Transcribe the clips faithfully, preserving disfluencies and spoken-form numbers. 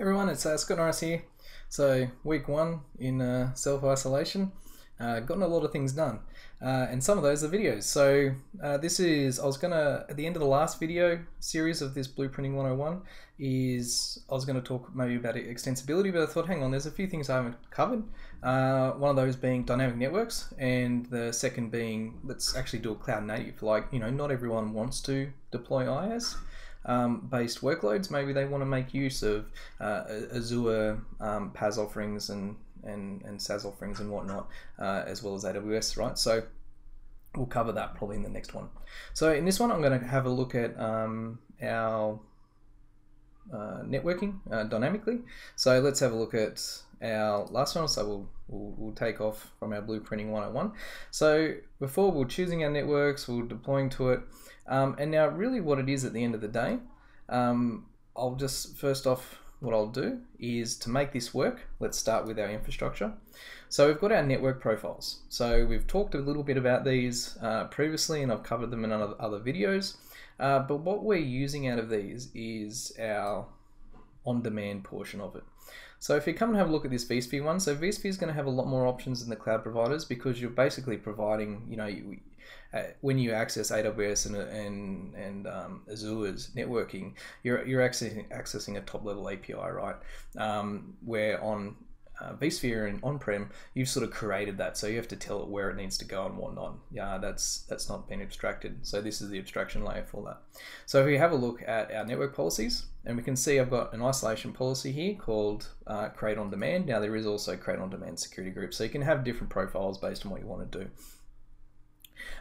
Everyone, it's uh, Scott Norris here. So week one in uh, self-isolation, uh, gotten a lot of things done, uh, and some of those are videos. So uh, this is, I was gonna, at the end of the last video series of this Blueprinting one oh one, is I was gonna talk maybe about extensibility, but I thought, hang on, there's a few things I haven't covered. Uh, one of those being dynamic networks, and the second being, let's actually do a cloud native. Like, you know, not everyone wants to deploy IaaS. Um, based workloads, maybe they want to make use of uh, Azure um, PaaS offerings and, and, and SaaS offerings and whatnot, uh, as well as A W S, right? So we'll cover that probably in the next one. So in this one, I'm going to have a look at um, our uh, networking uh, dynamically. So let's have a look at our last one. So we'll, we'll, we'll take off from our Blueprinting one oh one. So before, we're choosing our networks, we're deploying to it. Um, and now really what it is at the end of the day, um, I'll just, first off, what I'll do is to make this work, let's start with our infrastructure. So we've got our network profiles. So we've talked a little bit about these uh, previously, and I've covered them in other, other videos. Uh, but what we're using out of these is our on-demand portion of it. So if you come and have a look at this vSphere one, so vSphere is going to have a lot more options than the cloud providers, because you're basically providing, you know, you, uh, when you access A W S and and, and um, Azure's networking, you're you're accessing accessing a top level A P I, right? Um, where on uh, vSphere and on-prem, you've sort of created that, so you have to tell it where it needs to go and whatnot. Yeah, that's that's not been abstracted. So this is the abstraction layer for that. So if you have a look at our network policies. And we can see I've got an isolation policy here called uh, create on demand. Now there is also create on demand security group. So you can have different profiles based on what you want to do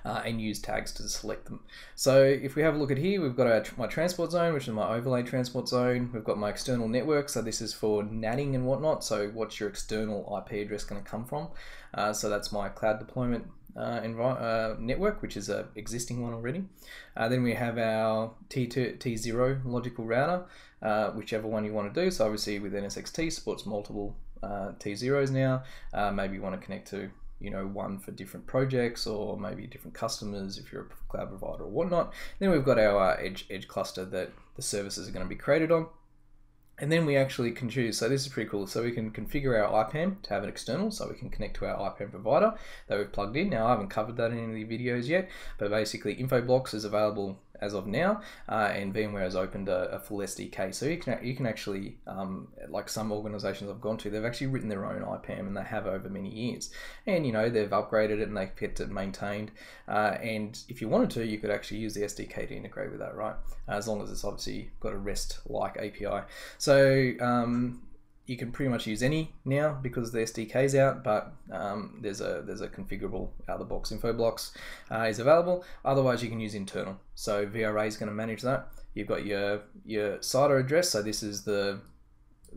uh, and use tags to select them. So if we have a look at here, we've got our, my transport zone, which is my overlay transport zone. We've got my external network. So this is for natting and whatnot. So what's your external I P address going to come from? Uh, so that's my cloud deployment Uh, uh, network, which is a existing one already. Uh, then we have our T two, T zero logical router, uh, whichever one you want to do. So obviously with N S X T supports multiple uh, T zeros now. Uh, maybe you want to connect to, you know, one for different projects or maybe different customers if you're a cloud provider or whatnot. Then we've got our uh, edge edge cluster that the services are going to be created on. And then we actually can choose, so this is pretty cool, so we can configure our I PAM to have an external, so we can connect to our I PAM provider that we've plugged in. Now I haven't covered that in any of the videos yet, but basically Infoblox is available as of now, uh, and VMware has opened a, a full S D K, so you can you can actually, um, like some organizations I've gone to, they've actually written their own I PAM, and they have over many years, and you know, they've upgraded it and they've kept it maintained, uh, and if you wanted to, you could actually use the S D K to integrate with that, right? As long as it's obviously got a REST-like A P I. So um, you can pretty much use any now because the S D K's out, but um, there's a there's a configurable out-of-the-box Infoblox uh, is available. Otherwise, you can use internal. So V R A is going to manage that. You've got your your C I D R address. So this is the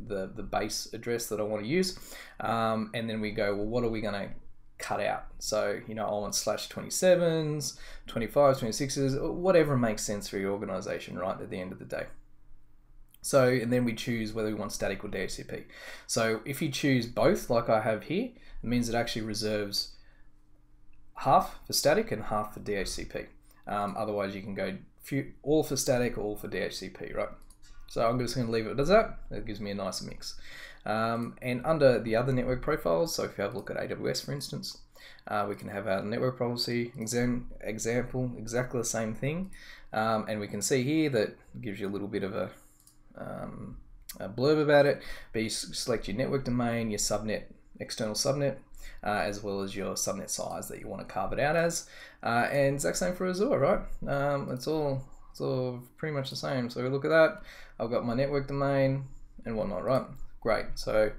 the the base address that I want to use. Um, and then we go, well, what are we going to cut out? So, you know, I want slash twenty-sevens, twenty-fives, twenty-sixes, whatever makes sense for your organization, right, at the end of the day. So, and then we choose whether we want static or D H C P. So if you choose both, like I have here, it means it actually reserves half for static and half for D H C P. Um, otherwise you can go few, all for static or all for D H C P, right? So I'm just gonna leave it as that. That gives me a nice mix. Um, and under the other network profiles, so if you have a look at A W S, for instance, uh, we can have our network policy exam, example, exactly the same thing. Um, and we can see here that gives you a little bit of a, um, a blurb about it, but you select your network domain, your subnet, external subnet, uh, as well as your subnet size that you want to carve it out as. Uh, and exact same for Azure, right? Um, it's all, it's all pretty much the same. So we look at that, I've got my network domain and whatnot, right? Great. So,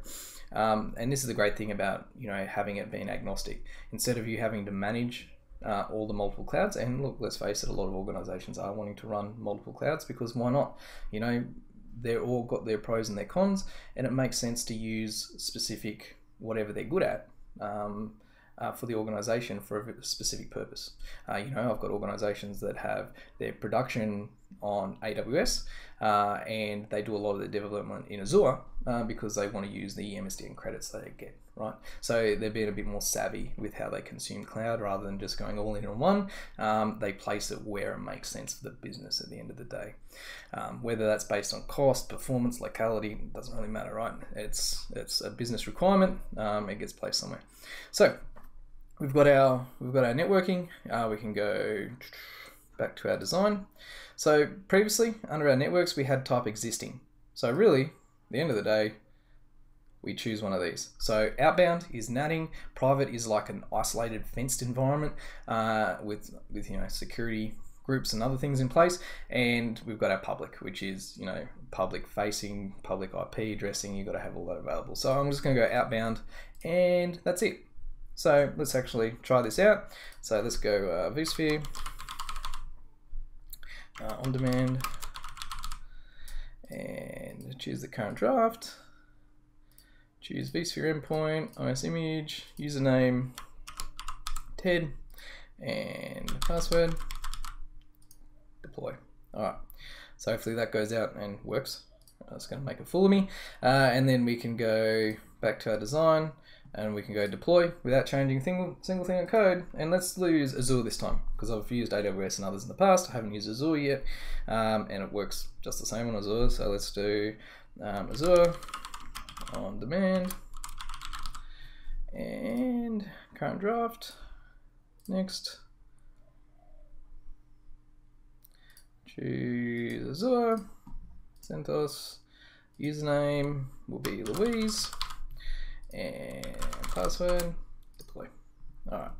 um, and this is the great thing about, you know, having it being agnostic. Instead of you having to manage uh, all the multiple clouds, and look, let's face it, a lot of organizations are wanting to run multiple clouds because why not? You know, they're all got their pros and their cons, and it makes sense to use specific, whatever they're good at, um, uh, for the organization for a specific purpose. Uh, you know, I've got organizations that have their production on A W S uh, and they do a lot of the development in Azure uh, because they want to use the M S D N credits they get, right? So they're being a bit more savvy with how they consume cloud rather than just going all in on one. Um, they place it where it makes sense for the business at the end of the day. Um, whether that's based on cost, performance, locality, doesn't really matter, right? It's, it's a business requirement, um, it gets placed somewhere. So we've got our, we've got our networking, uh, we can go back to our design. So previously, under our networks, we had type existing. So really, at the end of the day, we choose one of these. So outbound is natting, private is like an isolated fenced environment uh, with, with you know, security groups and other things in place. And we've got our public, which is, you know, public facing, public I P addressing, you've got to have all that available. So I'm just gonna go outbound and that's it. So let's actually try this out. So let's go uh, vSphere. Uh, on demand and choose the current draft, choose vSphere endpoint, I S image, username, Ted, and password, deploy. All right, so hopefully that goes out and works. It's going to make a fool of me. Uh, and then we can go back to our design and we can go deploy without changing single, single thing in code. And let's use Azure this time because I've used A W S and others in the past. I haven't used Azure yet. Um, and it works just the same on Azure. So let's do um, Azure on demand and current draft. Next. Choose Azure. CentOS. Username will be Louise. And password, deploy. All right,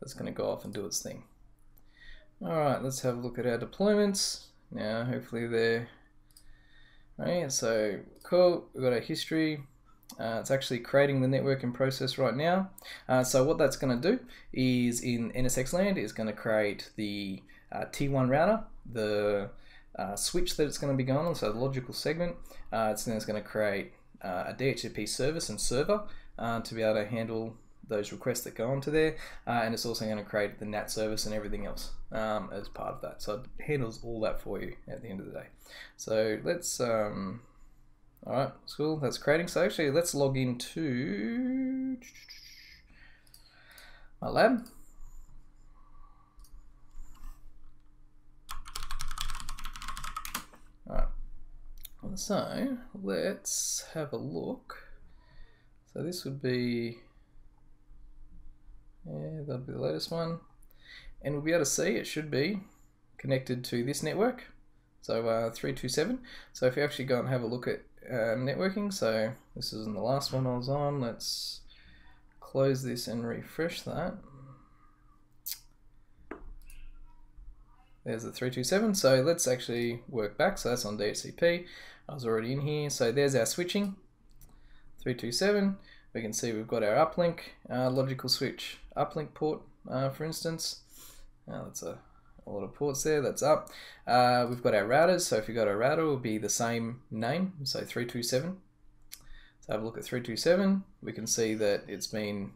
that's gonna go off and do its thing. All right, let's have a look at our deployments. Now, hopefully they're, right, so cool, we've got our history. Uh, it's actually creating the networking process right now. Uh, so what that's gonna do is in N S X land, it's gonna create the uh, T one router, the uh, switch that it's gonna be going on, so the logical segment. Uh, it's then it's gonna create Uh, a D H C P service and server uh, to be able to handle those requests that go onto there, uh, and it's also going to create the N A T service and everything else um, as part of that. So it handles all that for you at the end of the day. So let's, um, all right, that's cool, that's creating. So actually let's log into my lab. All right. So let's have a look. So this would be, yeah, that'll be the latest one. And we'll be able to see it should be connected to this network. So uh, three two seven. So if you actually go and have a look at uh, networking, so this isn't the last one I was on. Let's close this and refresh that. There's the three two seven, so let's actually work back. So that's on D H C P. I was already in here. So there's our switching, three two seven. We can see we've got our uplink, uh, logical switch uplink port, uh, for instance. Uh, that's a, a lot of ports there, that's up. Uh, we've got our routers, so if you've got a router, it will be the same name, so three two seven. So have a look at three two seven. We can see that it's been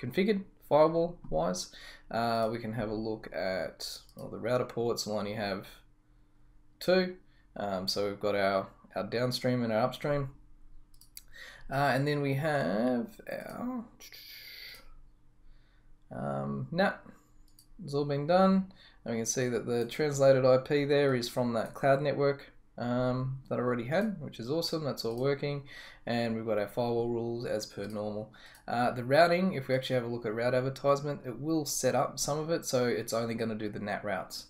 configured firewall-wise. Uh, we can have a look at well, the router ports. We'll only have two. Um, so we've got our, our downstream and our upstream. Uh, and then we have our um, N A T. It's all been done. And we can see that the translated I P there is from that cloud network um, that I already had, which is awesome. That's all working. And we've got our firewall rules as per normal. Uh, the routing, if we actually have a look at route advertisement, it will set up some of it, so it's only going to do the N A T routes.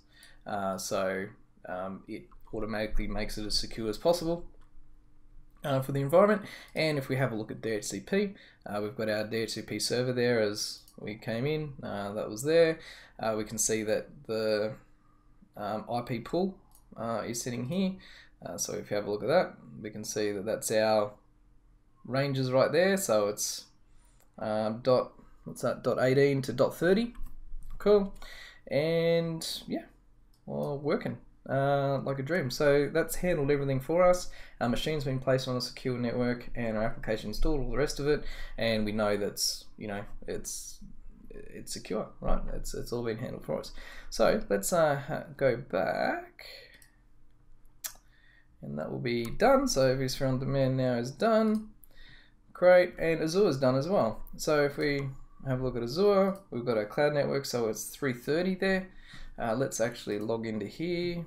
Uh, so um, it automatically makes it as secure as possible uh, for the environment. And if we have a look at D H C P, uh, we've got our D H C P server there as we came in, uh, that was there. Uh, we can see that the um, I P pool uh, is sitting here. Uh, so if you have a look at that, we can see that that's our ranges right there. So it's Um, dot what's that dot eighteen to dot thirty, cool, and yeah, well, working. uh, like a dream. So that's handled everything for us. Our machine's been placed on a secure network and our application installed, all the rest of it, and we know that's, you know, it's it's secure, right? It's, it's all been handled for us. So let's uh, go back. And that will be done. So vSphere on demand now is done. Great, and Azure is done as well. So if we have a look at Azure, we've got our cloud network, so it's three thirty there. Uh, let's actually log into here.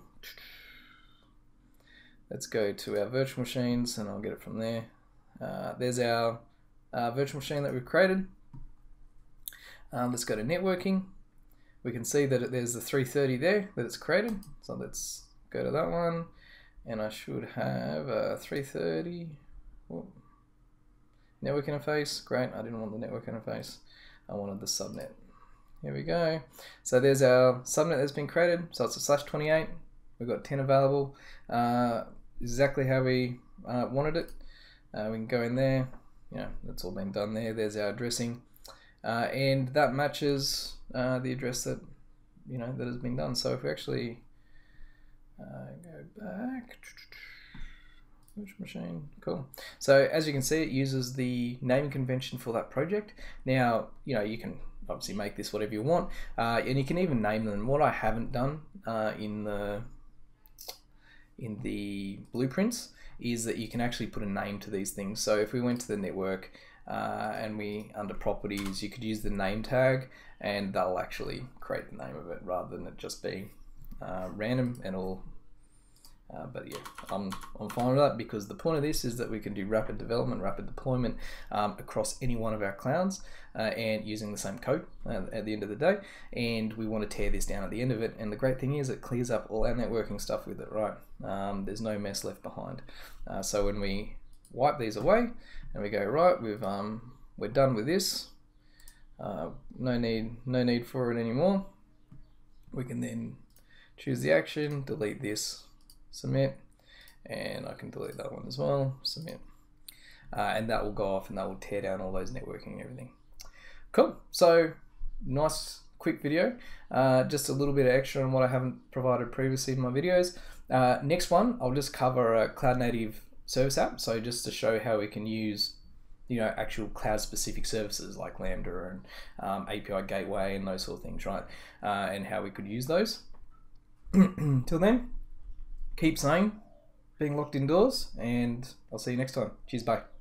Let's go to our virtual machines, and I'll get it from there. Uh, there's our uh, virtual machine that we've created. Um, let's go to networking. We can see that it, there's the three thirty there that it's created. So let's go to that one. And I should have uh, three thirty. Whoa. Network interface. Great, I didn't want the network interface. I wanted the subnet. Here we go. So there's our subnet that's been created. So it's a slash twenty-eight. We've got ten available. Uh, exactly how we uh, wanted it. Uh, we can go in there. You know, that's all been done there. There's our addressing. Uh, and that matches uh, the address that, you know, that has been done. So if we actually... Uh, go back, which machine, cool. So as you can see, it uses the naming convention for that project. Now, you know, you can obviously make this whatever you want, uh, and you can even name them. What I haven't done uh, in the in the blueprints is that you can actually put a name to these things. So if we went to the network uh, and we, under properties, you could use the name tag and that'll actually create the name of it rather than it just being Uh, random and all, uh, but yeah, I'm, I'm fine with that, because the point of this is that we can do rapid development, rapid deployment um, across any one of our clouds uh, and using the same code uh, at the end of the day, and we want to tear this down at the end of it. And the great thing is it clears up all our networking stuff with it, right? Um, there's no mess left behind. Uh, so when we wipe these away and we go, right, we've um, we're done with this, uh, no need no need for it anymore, we can then choose the action, delete this, submit, and I can delete that one as well, submit. Uh, and that will go off and that will tear down all those networking and everything. Cool, so nice quick video. Uh, just a little bit of extra on what I haven't provided previously in my videos. Uh, next one, I'll just cover a cloud native service app. So just to show how we can use, you know, actual cloud specific services like Lambda and um, A P I Gateway and those sort of things, right? Uh, and how we could use those. Till then, keep saying, being locked indoors, and I'll see you next time. Cheers, bye.